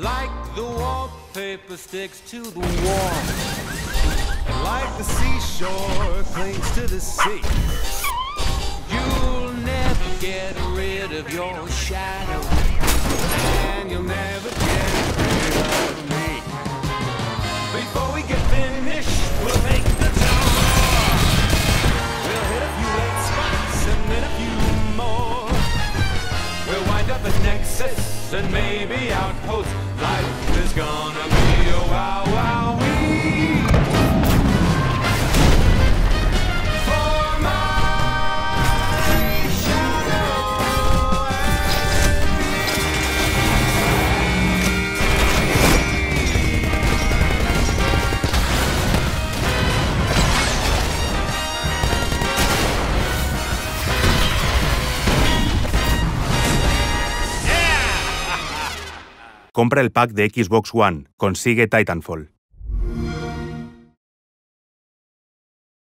Like the wallpaper sticks to the wall, like the seashore clings to the sea, you'll never get rid of your shadow, and you'll never get rid of me. Before we get finished, we'll make the town roar. We'll hit a few late spots and then a few more. We'll wind up at Nexus and maybe Outpost. Life is gonna be a wow, wow, wee. For my shadow and me. Yeah! Compra el pack de Xbox One. Consigue Titanfall.